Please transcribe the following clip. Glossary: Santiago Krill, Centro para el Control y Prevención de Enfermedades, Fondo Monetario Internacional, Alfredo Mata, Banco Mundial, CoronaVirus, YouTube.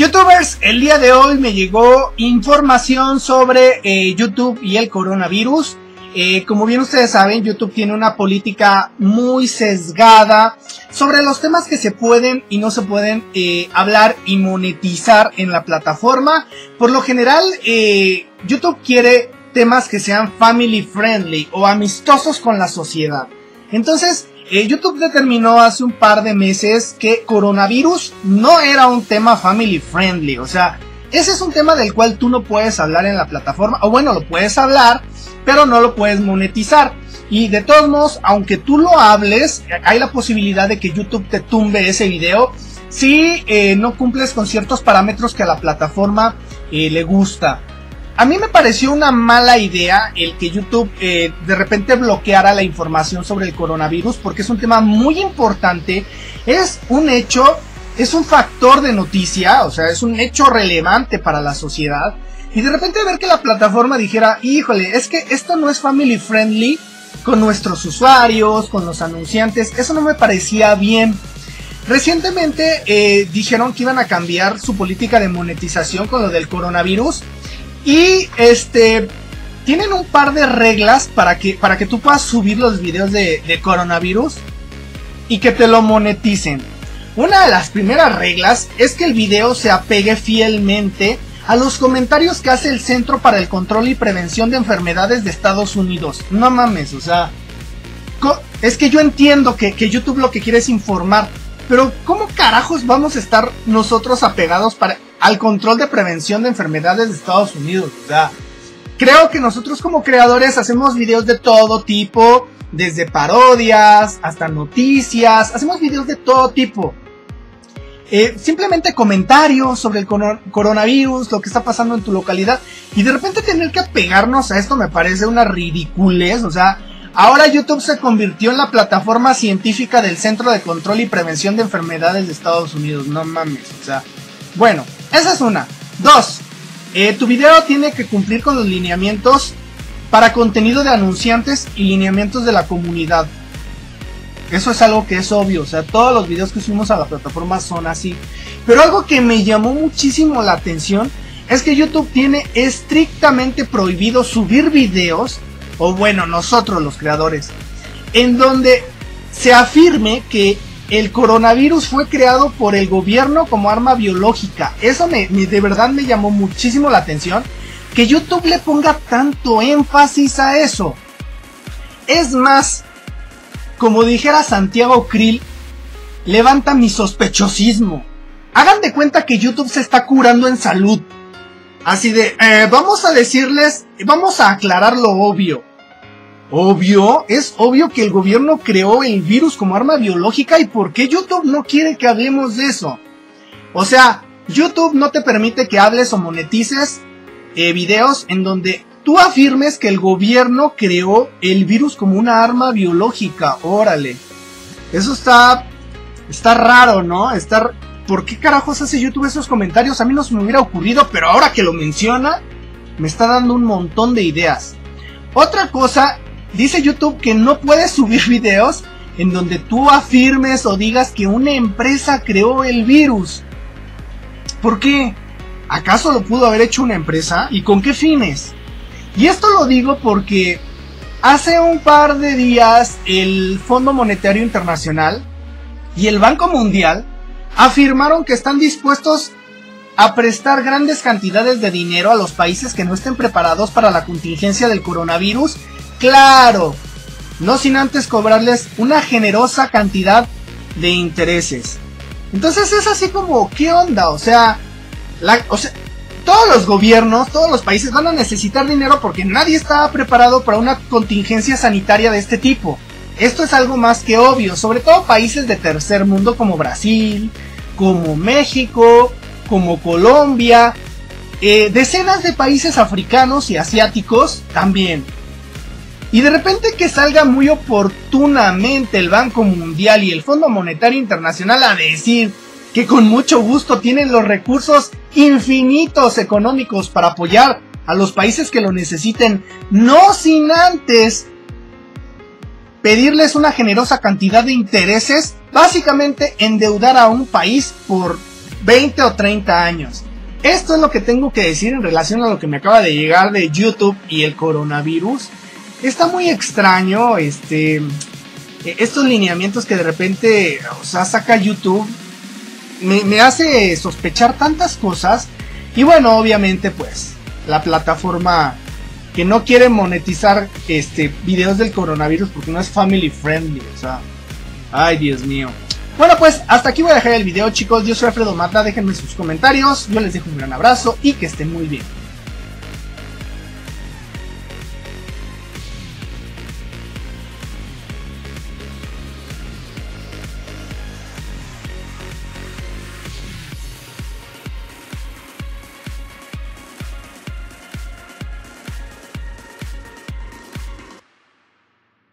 Youtubers, el día de hoy me llegó información sobre YouTube y el coronavirus. Como bien ustedes saben, YouTube tiene una política muy sesgada sobre los temas que se pueden y no se pueden hablar y monetizar en la plataforma. Por lo general, YouTube quiere temas que sean family friendly o amistosos con la sociedad. Entonces, YouTube determinó hace un par de meses que coronavirus no era un tema family friendly. O sea, ese es un tema del cual tú no puedes hablar en la plataforma. O bueno, lo puedes hablar, pero no lo puedes monetizar. Y de todos modos, aunque tú lo hables, hay la posibilidad de que YouTube te tumbe ese video si no cumples con ciertos parámetros que a la plataforma le gusta. A mí me pareció una mala idea el que YouTube de repente bloqueara la información sobre el coronavirus, porque es un tema muy importante, es un hecho, es un factor de noticia, o sea, es un hecho relevante para la sociedad. Y de repente ver que la plataforma dijera, híjole, es que esto no es family friendly con nuestros usuarios, con los anunciantes, eso no me parecía bien. Recientemente dijeron que iban a cambiar su política de monetización con lo del coronavirus. Y tienen un par de reglas para que tú puedas subir los videos de coronavirus y que te lo moneticen. Una de las primeras reglas es que el video se apegue fielmente a los comentarios que hace el Centro para el Control y Prevención de Enfermedades de Estados Unidos. No mames, o sea, es que yo entiendo que YouTube lo que quiere es informar, pero ¿cómo carajos vamos a estar nosotros apegados al control de prevención de enfermedades de Estados Unidos? O sea, creo que nosotros como creadores hacemos videos de todo tipo, desde parodias hasta noticias, hacemos videos de todo tipo. Simplemente comentarios sobre el coronavirus, lo que está pasando en tu localidad, y de repente tener que apegarnos a esto me parece una ridiculez. O sea, ahora YouTube se convirtió en la plataforma científica del Centro de Control y Prevención de Enfermedades de Estados Unidos, no mames, o sea, bueno, esa es una. Dos, tu video tiene que cumplir con los lineamientos para contenido de anunciantes y lineamientos de la comunidad. Eso es algo que es obvio, o sea, todos los videos que subimos a la plataforma son así. Pero algo que me llamó muchísimo la atención es que YouTube tiene estrictamente prohibido subir videos, o bueno, nosotros los creadores, en donde se afirme que el coronavirus fue creado por el gobierno como arma biológica. Eso de verdad me llamó muchísimo la atención, que YouTube le ponga tanto énfasis a eso. Es más, como dijera Santiago Krill, levanta mi sospechosismo. Hagan de cuenta que YouTube se está curando en salud. Así de, vamos a decirles, vamos a aclarar lo obvio. ¿Obvio? Es obvio que el gobierno creó el virus como arma biológica. ¿Y por qué YouTube no quiere que hablemos de eso? O sea, YouTube no te permite que hables o monetices videos en donde tú afirmes que el gobierno creó el virus como una arma biológica. Órale. Eso está raro, ¿no? ¿Por qué carajos hace YouTube esos comentarios? A mí no se me hubiera ocurrido, pero ahora que lo menciona, me está dando un montón de ideas. Otra cosa, dice YouTube que no puedes subir videos en donde tú afirmes o digas que una empresa creó el virus. ¿Por qué? ¿Acaso lo pudo haber hecho una empresa? ¿Y con qué fines? Y esto lo digo porque hace un par de días el Fondo Monetario Internacional y el Banco Mundial afirmaron que están dispuestos a prestar grandes cantidades de dinero a los países que no estén preparados para la contingencia del coronavirus. Claro, no sin antes cobrarles una generosa cantidad de intereses. Entonces es así como, ¿qué onda? O sea, todos los gobiernos, todos los países van a necesitar dinero porque nadie está preparado para una contingencia sanitaria de este tipo. Esto es algo más que obvio, sobre todo países de tercer mundo como Brasil, como México, como Colombia, decenas de países africanos y asiáticos también. Y de repente que salga muy oportunamente el Banco Mundial y el Fondo Monetario Internacional a decir que con mucho gusto tienen los recursos infinitos económicos para apoyar a los países que lo necesiten, no sin antes pedirles una generosa cantidad de intereses, básicamente endeudar a un país por 20 o 30 años. Esto es lo que tengo que decir en relación a lo que me acaba de llegar de YouTube y el coronavirus. Está muy extraño estos lineamientos que de repente, o sea, saca YouTube. Me hace sospechar tantas cosas. Y bueno, obviamente pues la plataforma que no quiere monetizar videos del coronavirus porque no es family friendly, o sea, ay, Dios mío. Bueno, pues hasta aquí voy a dejar el video, chicos. Yo soy Alfredo Mata, déjenme sus comentarios. Yo les dejo un gran abrazo y que estén muy bien.